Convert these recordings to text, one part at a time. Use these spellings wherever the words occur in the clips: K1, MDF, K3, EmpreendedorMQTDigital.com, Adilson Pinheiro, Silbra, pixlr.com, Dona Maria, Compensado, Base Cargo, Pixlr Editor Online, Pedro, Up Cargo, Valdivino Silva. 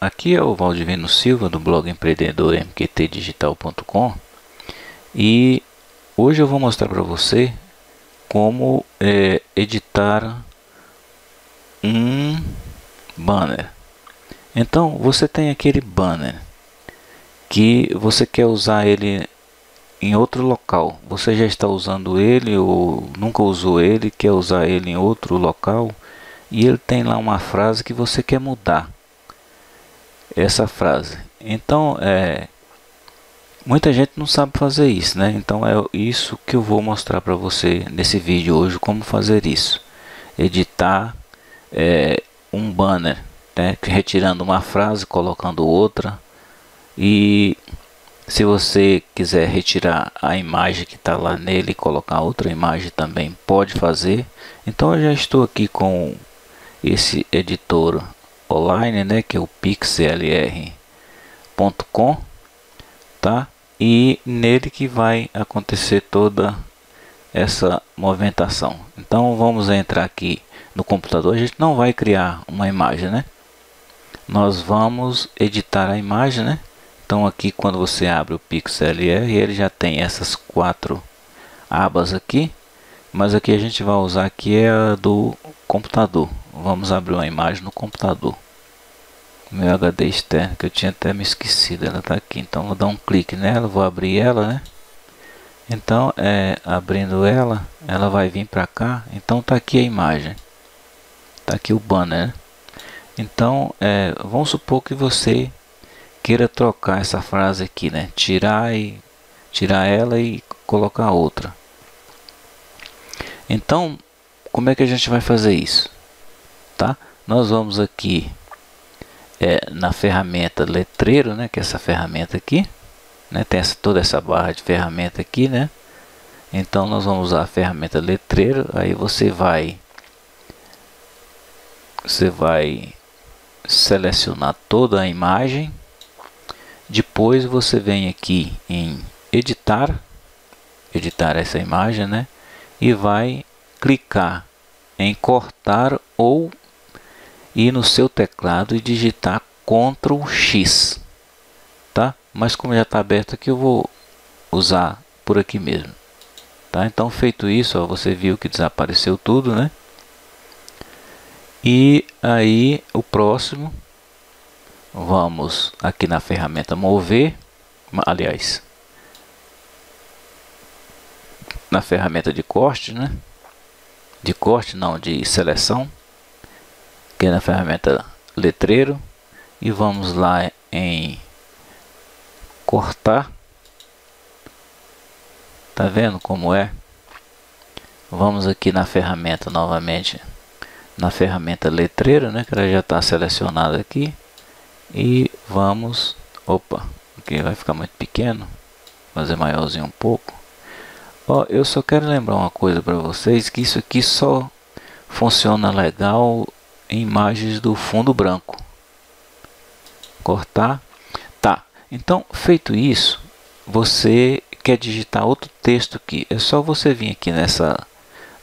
Aqui é o Valdivino Silva do blog EmpreendedorMQTDigital.com e hoje eu vou mostrar para você como editar um banner. Então você tem aquele banner que você quer usar ele em outro local, você já está usando ele ou nunca usou ele, quer usar ele em outro local e ele tem lá uma frase que você quer mudar essa frase. Então muita gente não sabe fazer isso, né? Então é isso que eu vou mostrar para você nesse vídeo hoje, como fazer isso, editar um banner, né? Retirando uma frase, colocando outra. E se você quiser retirar a imagem que está lá nele e colocar outra imagem também pode fazer. Então eu já estou aqui com esse editor online, né, que é o pixlr.com, tá? E nele que vai acontecer toda essa movimentação. Então vamos entrar aqui no computador. A gente não vai criar uma imagem, né? Nós vamos editar a imagem, né? Então aqui quando você abre o pixlr, ele já tem essas 4 abas aqui, mas aqui a gente vai usar aqui é a do computador. Vamos abrir uma imagem no computador, meu HD externo, que eu tinha até me esquecido, ela está aqui. Então vou dar um clique nela, vou abrir ela, né? Então abrindo ela, ela vai vir para cá. Então tá aqui a imagem, tá aqui o banner, né? Então vamos supor que você queira trocar essa frase aqui, né? Tirar ela e colocar outra. Então, como é que a gente vai fazer isso? Tá? Nós vamos aqui na ferramenta letreiro, né? Que é essa ferramenta aqui, né? Tem toda essa barra de ferramenta aqui, né? Então nós vamos usar a ferramenta letreiro. Aí você vai selecionar toda a imagem. Depois você vem aqui em editar essa imagem, né? E vai clicar em cortar ou ir no seu teclado e digitar Ctrl X, tá? Mas como já está aberto aqui, eu vou usar por aqui mesmo, tá? Então feito isso, ó, você viu que desapareceu tudo, né? E aí o próximo, vamos aqui na ferramenta mover, aliás, na ferramenta de corte, né? De corte não, de seleção, que é na ferramenta letreiro, e vamos lá em cortar. Tá vendo como é? Vamos aqui na ferramenta novamente, na ferramenta letreiro, né? Que ela já está selecionada aqui. E vamos, opa, porque vai ficar muito pequeno, fazer maiorzinho um pouco. Ó, eu só quero lembrar uma coisa para vocês, que isso aqui só funciona legal em imagens do fundo branco. Cortar, tá? Então feito isso, você quer digitar outro texto aqui, é só você vir aqui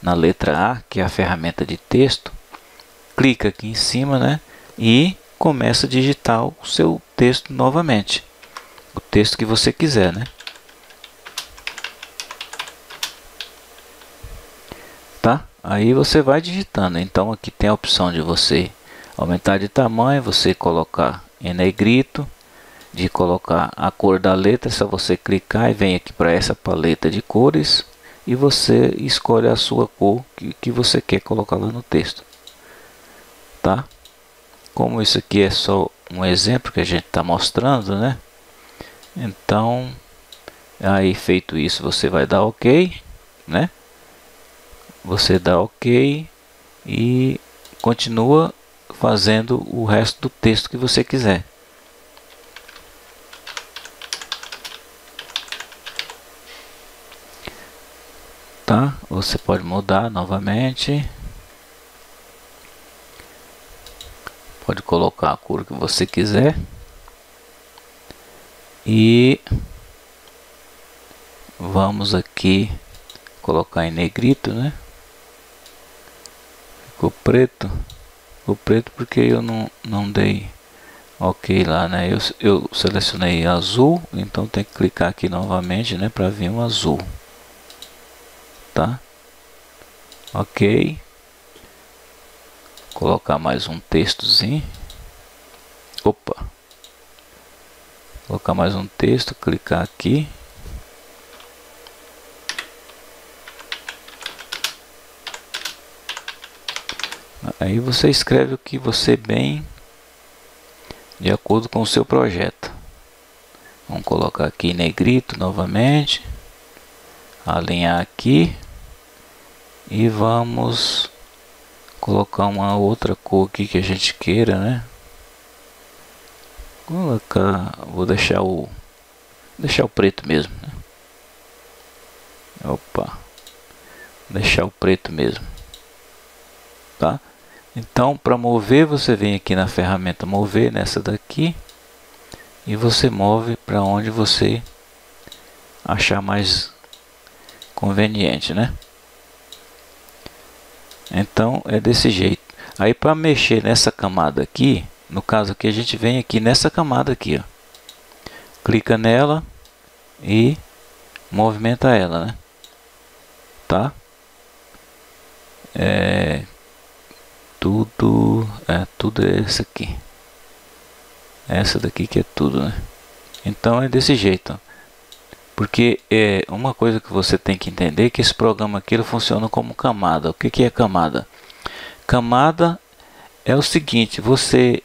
na letra A, que é a ferramenta de texto, clica aqui em cima, né? E começa a digitar o seu texto novamente, o texto que você quiser, né? Tá? Aí você vai digitando. Então aqui tem a opção de você aumentar de tamanho, você colocar em negrito, de colocar a cor da letra, é só você clicar e vem aqui para essa paleta de cores e você escolhe a sua cor que você quer colocar lá no texto, tá? Como isso aqui é só um exemplo que a gente está mostrando, né? Então, aí feito isso, você vai dar OK, né? Você dá OK e continua fazendo o resto do texto que você quiser. Tá? Você pode mudar novamente. Pode colocar a cor que você quiser e vamos aqui colocar em negrito, né? Ficou preto porque eu não dei ok lá, né? Eu selecionei azul, então tem que clicar aqui novamente, né, para vir um azul, tá? Ok, colocar mais um textozinho, opa, colocar mais um texto, clicar aqui, aí você escreve o que você bem de acordo com o seu projeto. Vamos colocar aqui negrito novamente, alinhar aqui e vamos colocar uma outra cor aqui que a gente queira, né? Colocar, vou deixar o preto mesmo, né? Opa, deixar o preto mesmo, tá? Então, para mover, você vem aqui na ferramenta mover, nessa daqui, e você move para onde você achar mais conveniente, né? Então é desse jeito. Aí para mexer nessa camada aqui, no caso aqui, a gente vem aqui nessa camada aqui, ó, clica nela e movimenta ela, né? Tá? Tudo é essa aqui, essa daqui que é tudo, né? Então é desse jeito, ó. Porque é uma coisa que você tem que entender, que esse programa aqui ele funciona como camada. O que que é camada? Camada é o seguinte, você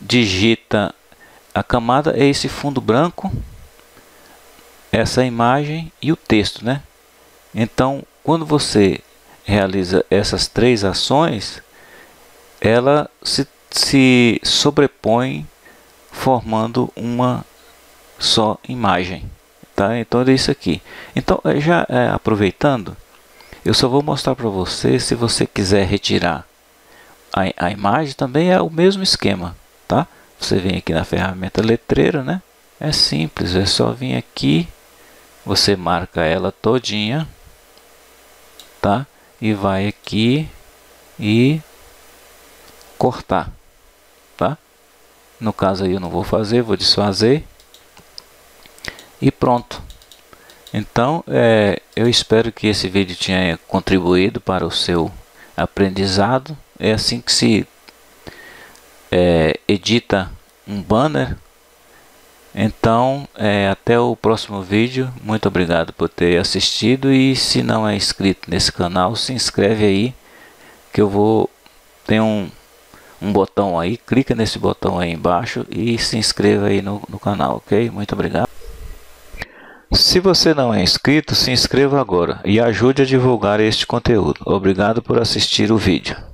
digita a camada, é esse fundo branco, essa imagem e o texto, né? Então quando você realiza essas três ações, ela se sobrepõe formando uma só imagem, tá? Então é isso aqui. Então já aproveitando, eu só vou mostrar para você, se você quiser retirar a imagem, também é o mesmo esquema, tá? Você vem aqui na ferramenta letreiro, né? É simples, é só vir aqui, você marca ela todinha, tá? E vai aqui e cortar, tá? No caso aí eu não vou fazer, vou desfazer e pronto. Então eu espero que esse vídeo tenha contribuído para o seu aprendizado. É assim que se edita um banner. Então até o próximo vídeo. Muito obrigado por ter assistido, e se não é inscrito nesse canal, se inscreve aí, que eu vou ter um botão aí, clica nesse botão aí embaixo e se inscreva aí no canal, ok? Muito obrigado. Se você não é inscrito, se inscreva agora e ajude a divulgar este conteúdo. Obrigado por assistir o vídeo.